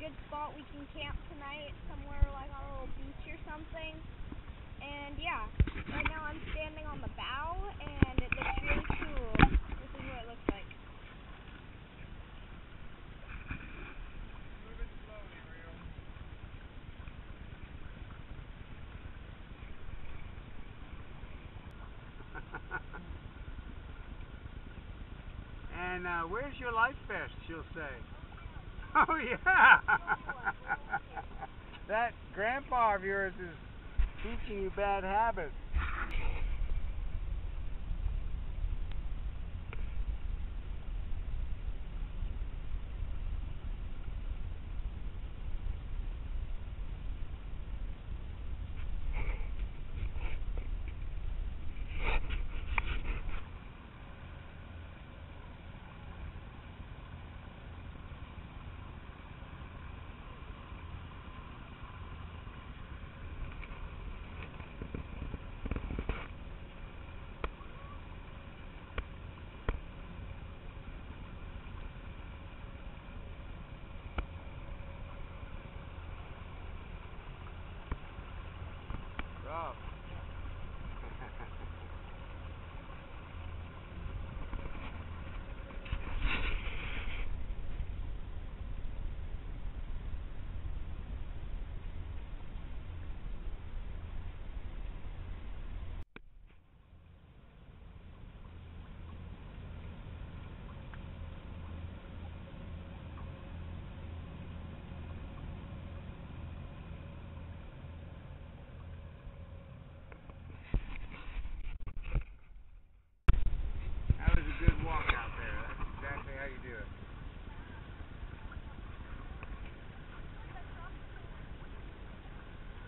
good spot we can camp tonight, somewhere like on a little beach or something. And yeah, right now I'm standing on the bow, and it looks really cool. This is what it looks like. Move it slowly, Rio. And where's your life vest, she'll say. Oh, yeah. That grandpa of yours is teaching you bad habits.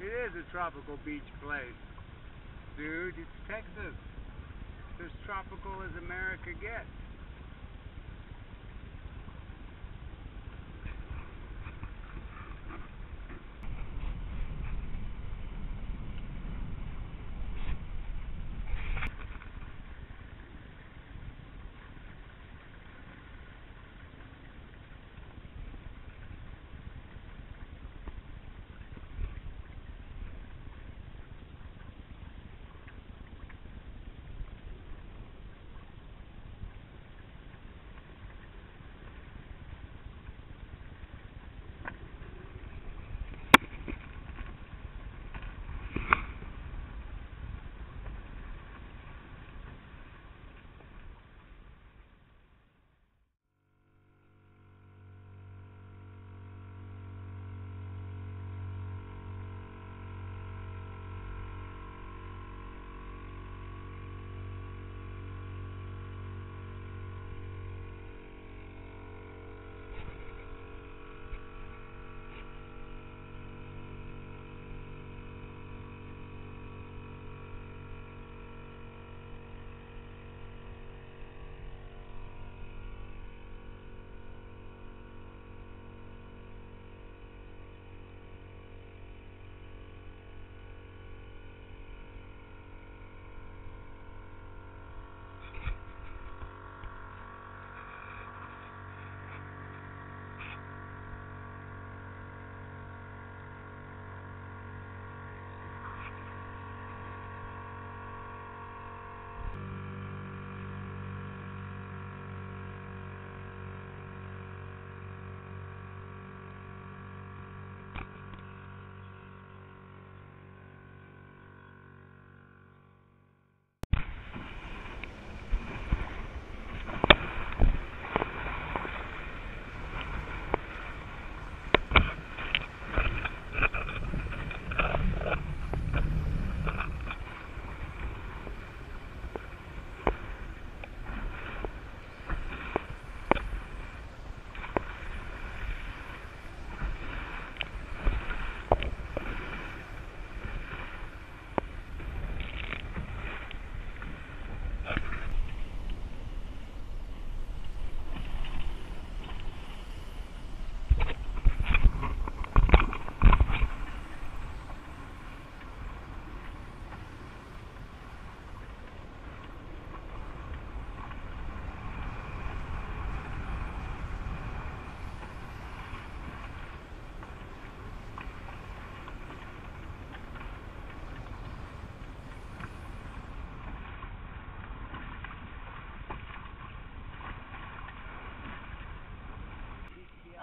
It is a tropical beach place. Dude, it's Texas. It's as tropical as America gets.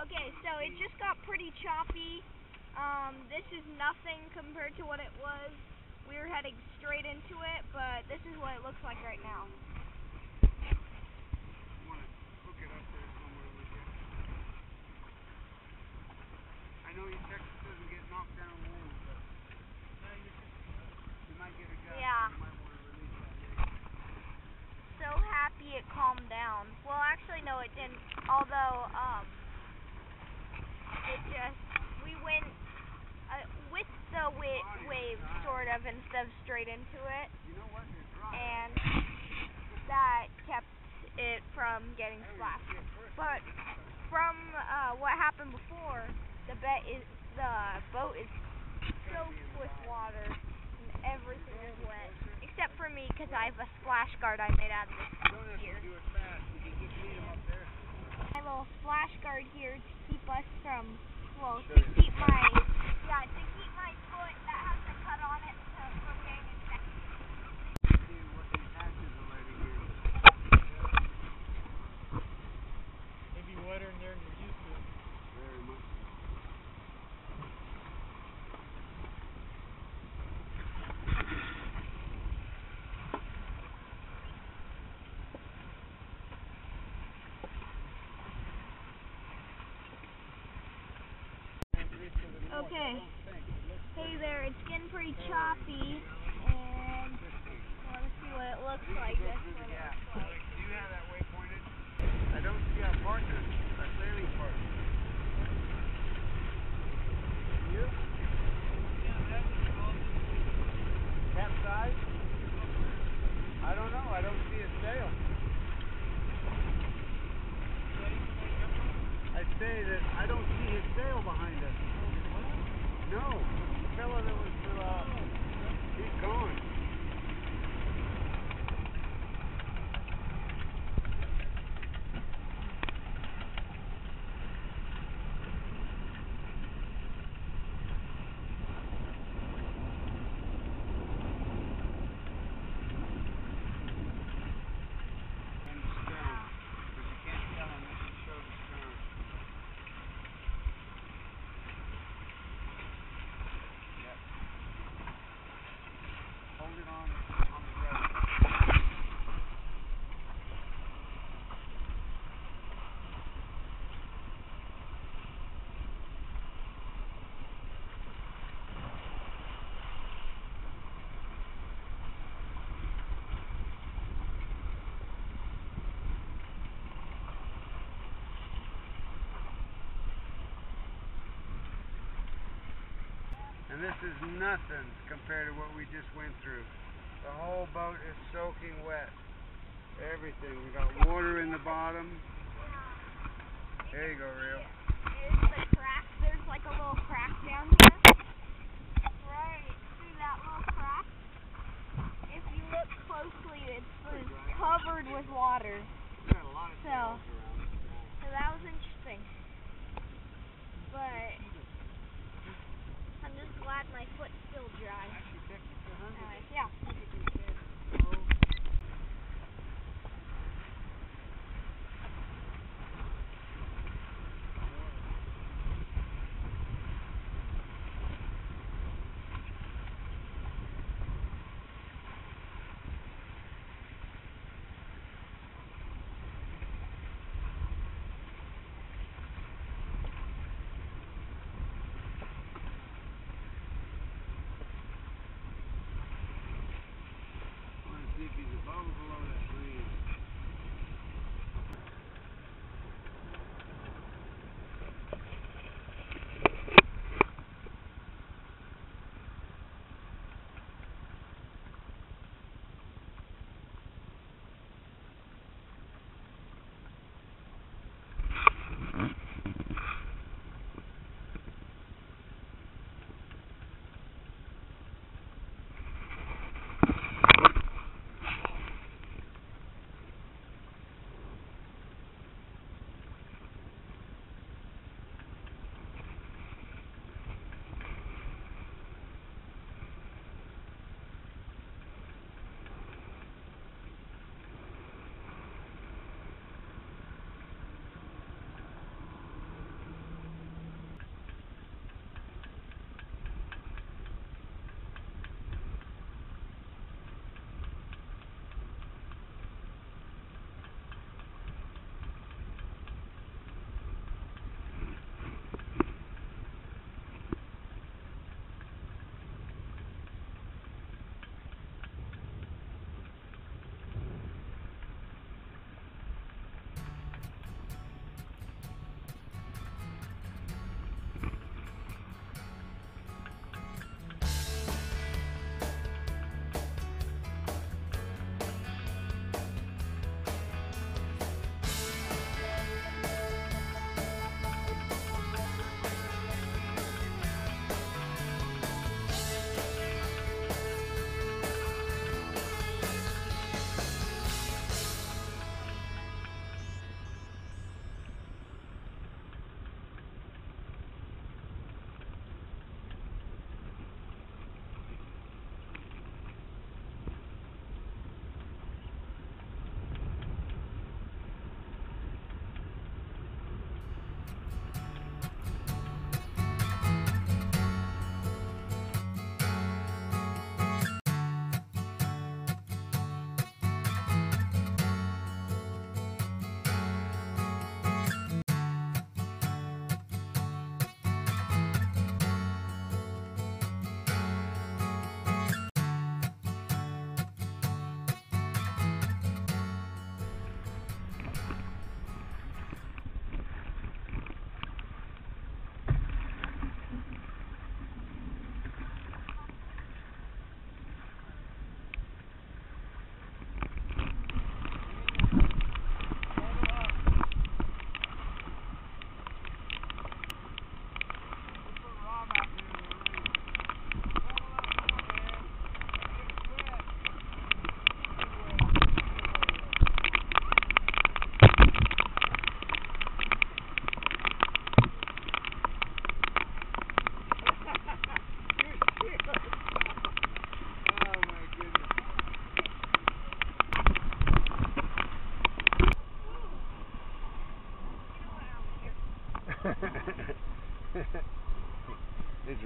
Okay, so it just got pretty choppy. This is nothing compared to what it was. We were heading straight into it, but this is what it looks like right now. I know your Texas doesn't get knocked down long, but you might get a guy. Yeah. You might want to release that. So happy it calmed down. Well, actually, no, it didn't. Although, it just, we went with the wave sort of instead of straight into it. You know what? You're dry. And that kept it from getting splashed. But from what happened before, the boat is soaked with water and everything is wet. Except for me, because I have a splash guard I made out of this here. My little splash guard here to keep us from, well, to keep my foot that has a cut on it from getting infected. Maybe wetter in there than you're used to. Very much. Okay. Hey there, it's getting pretty choppy, and I want to see what it looks like. That's what it looks like. Do you have that way pointed? I don't see our partner, our sailing partner. You? Capsize? I don't know, I don't see a sail. I say that I don't see his sail behind us. No, the fellow that was, he's gone. And this is nothing compared to what we just went through. The whole boat is soaking wet. Everything. We got water in the bottom. There you go, Rio. There's the crack. There's like a little crack down here. Right through that little crack. If you look closely, it's covered with water. So that was interesting. But I'm just glad my foot's still dry. Yeah.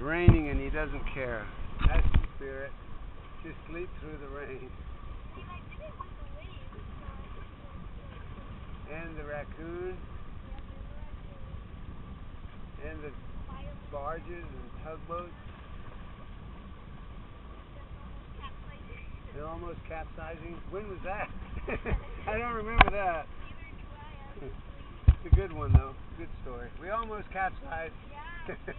raining and he doesn't care. That's the spirit. Just sleep through the rain. And the raccoon. And the barges and tugboats. They're almost capsizing. When was that? I don't remember that. It's a good one though. Good story. We almost capsized. Yeah, it is.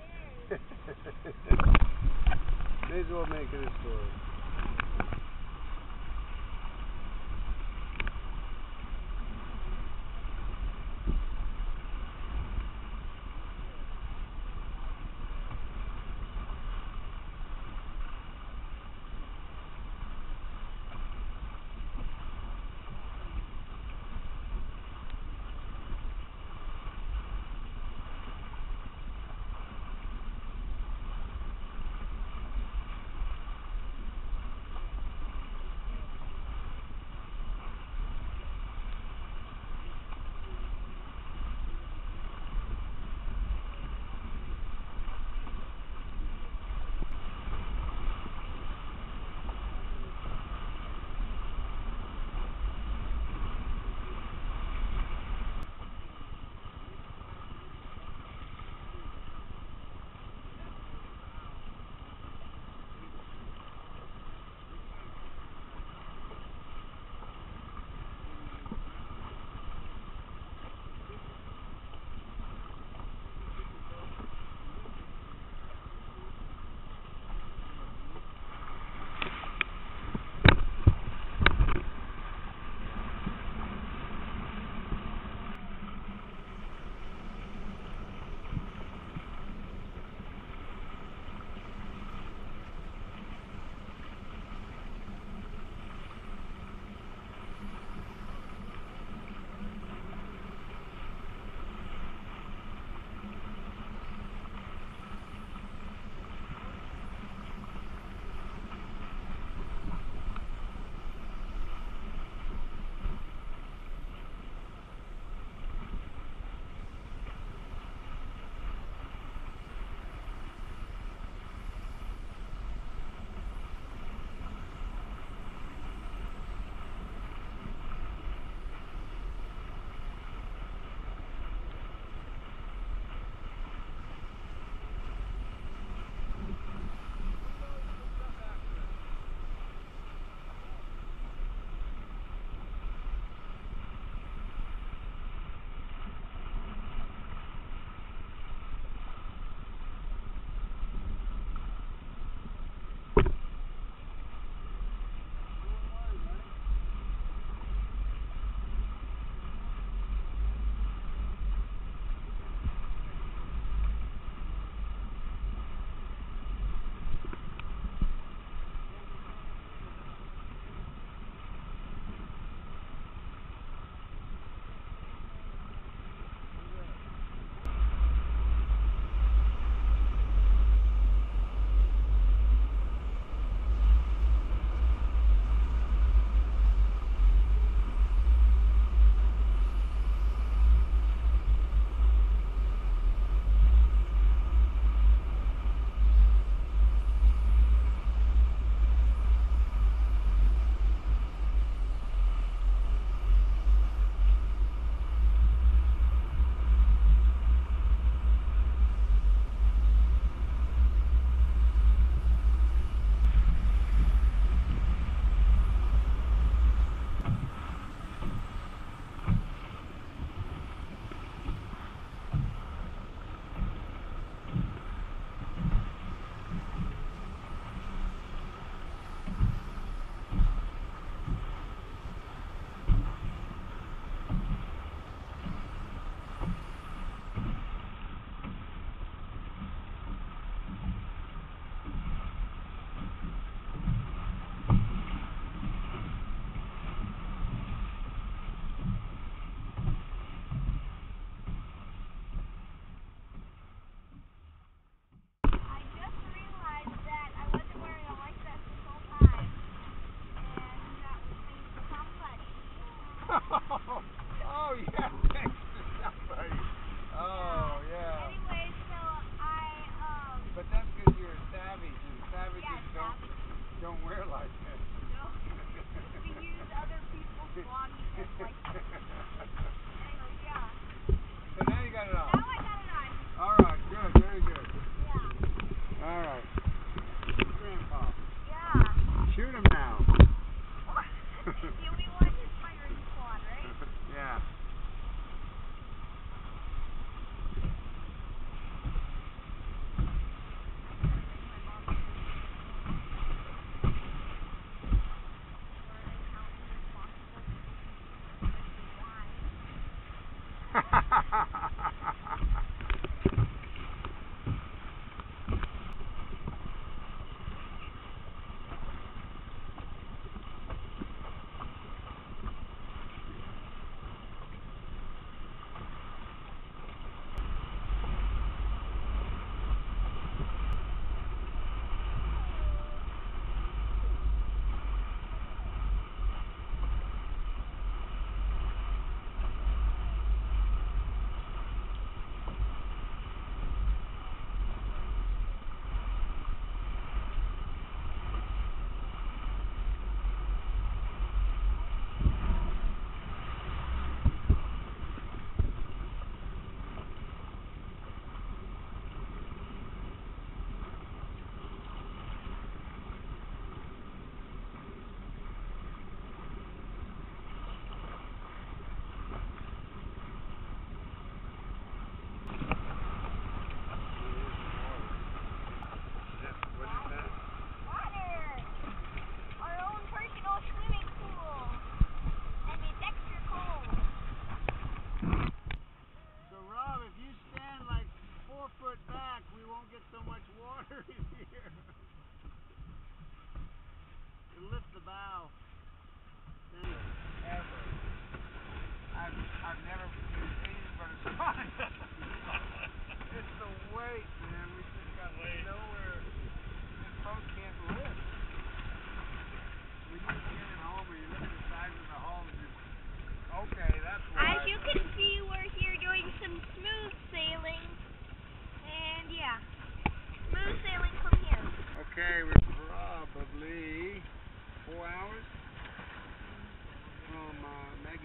May as well make it a story.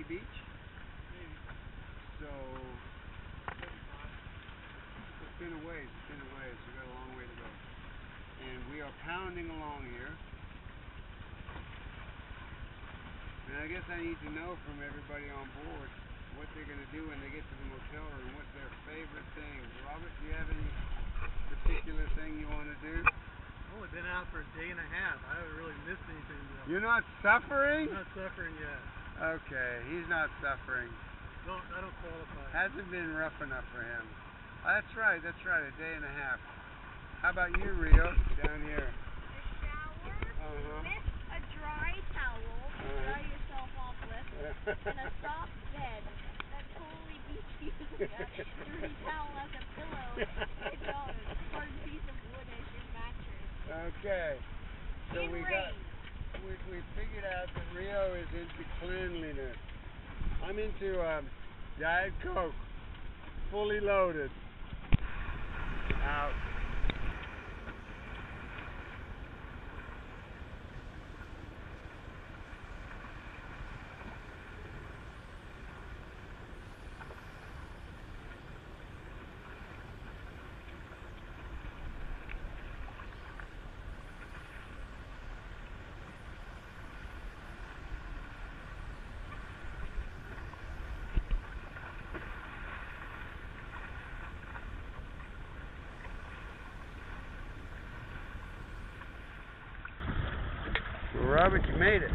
beach? Maybe. So it's been a ways, we've got a long way to go. And we are pounding along here. And I guess I need to know from everybody on board what they're going to do when they get to the motel room, what's their favorite thing. Robert, do you have any particular thing you want to do? I've only been out for a day and a half. I haven't really missed anything yet. You're not suffering? I'm not suffering yet. Okay, he's not suffering. I don't qualify. Hasn't been rough enough for him. Oh, that's right, a day and a half. How about you, Rio, down here? A shower, with a dry towel, dry yourself off with, and a soft bed that totally beats you. Dirty towel as a pillow, and a hard piece of wood as your mattress. Okay, so we figured out that Rio is into cleanliness. I'm into Diet Coke, fully loaded. Out. Robert, you made it.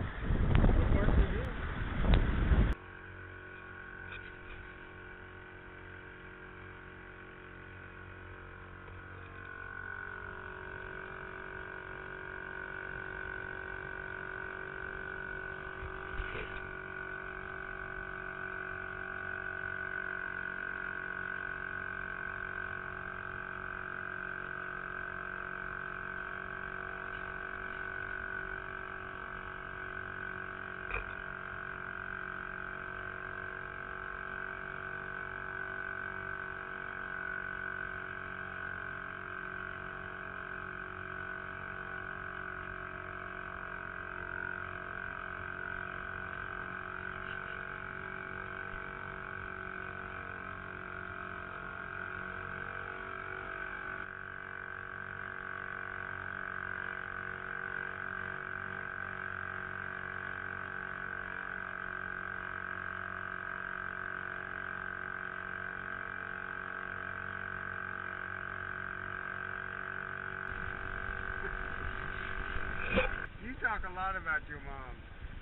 You talk a lot about your mom.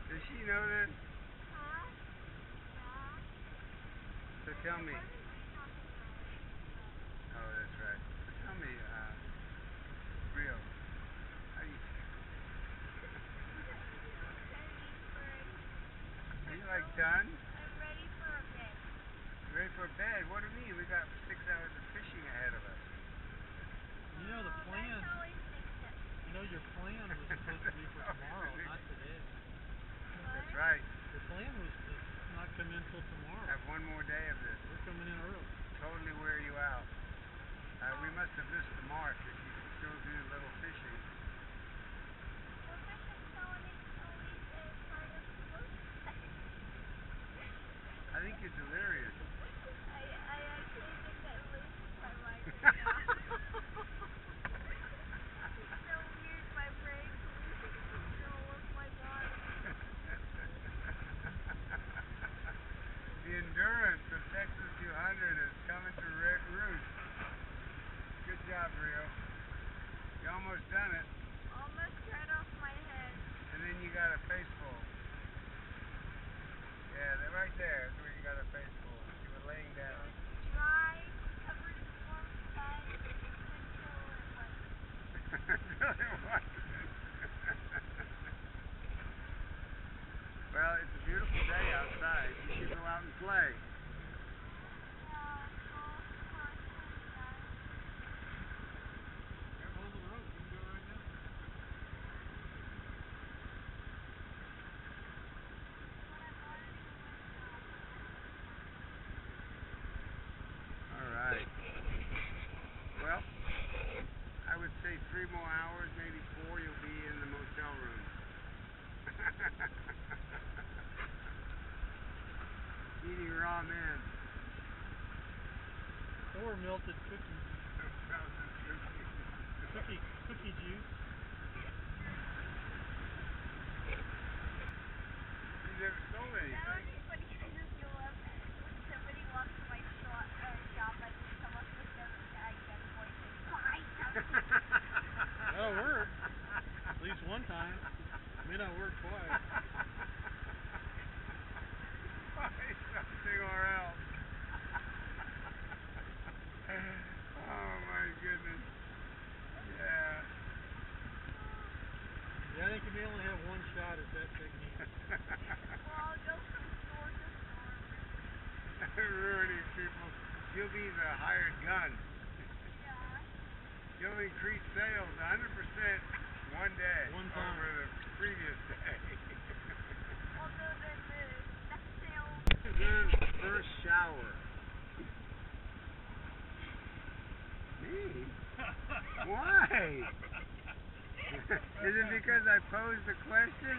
Does she know this? Huh? So tell me. Oh, that's right. So tell me, Rio, how do you feel? Are you like done? I'm ready for a bed. Ready for a bed? What do you mean? We got 6 hours of fishing ahead of us. You know the plan. No, your plan was supposed to be for tomorrow, not today. That's right. Your plan was to not come in until tomorrow. Have one more day of this. We're coming in early. Totally wear you out. We must have missed the mark if you can still do a little fishing. I think you're delirious. I actually think that Luke is my life right now. The endurance of Texas 200 is coming to roost. Good job, Rio. You almost done it. Almost right off my head. And then you got a face full. Yeah, right there is where you got a face full. You were laying down. It was dry, covered in warm sun, and it really wasn't. Well, it's a beautiful day outside. You should go out and play. All right. Well, I would say 3 more hours, maybe 4, you'll be in the motel room. more melted cookies. Cookie juice. You never stole anything. That would be funny because if you love when somebody walks to my shop and someone puts their bag and then boy says, buy something. That'll work. At least one time. It may not work twice. Buy something or else. Oh my goodness. Yeah. Yeah, I think you may only have one shot at that technique. Well, go from store to store. I'm ruining people. You'll be the hired gun. Yeah. You'll increase sales 100% one day. One time. Over the previous day. Although then the second sale. The first shower. Why? Is it because I posed the question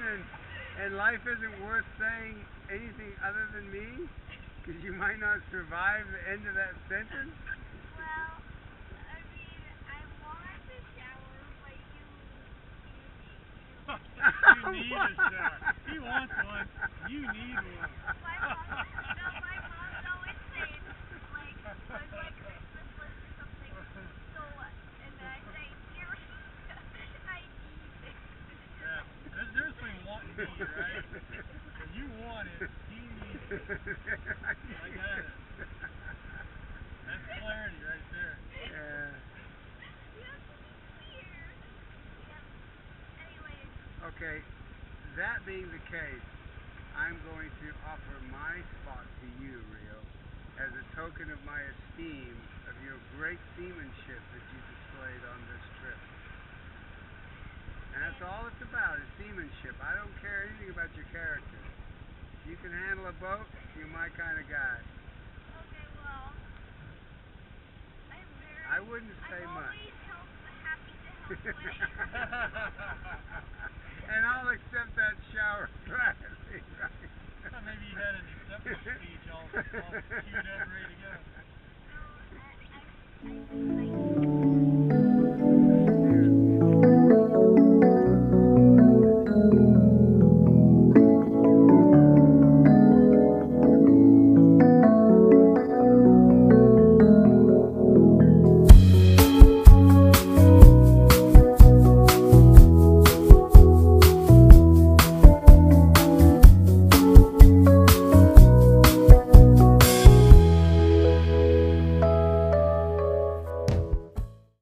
and life isn't worth saying anything other than me? Because you might not survive the end of that sentence? Well, I mean, I want to shower, but you need a shower. He wants one. You need one. My mom's always saying, like Christmas list or something. So what? And then I say, here, I need it. Yeah, there's a difference between want and need, right? When you want it, he needs it. I got it. That's clarity right there. Yeah. You have to be clear. Yeah. Anyway. Okay, that being the case, I'm going to offer my spot to you, Rio, as a token of my esteem of your great seamanship that you displayed on this trip. And that's all it's about, is seamanship. I don't care anything about your character. If you can handle a boat, you're my kind of guy. Okay, well, I wouldn't say much. I'm always happy to help.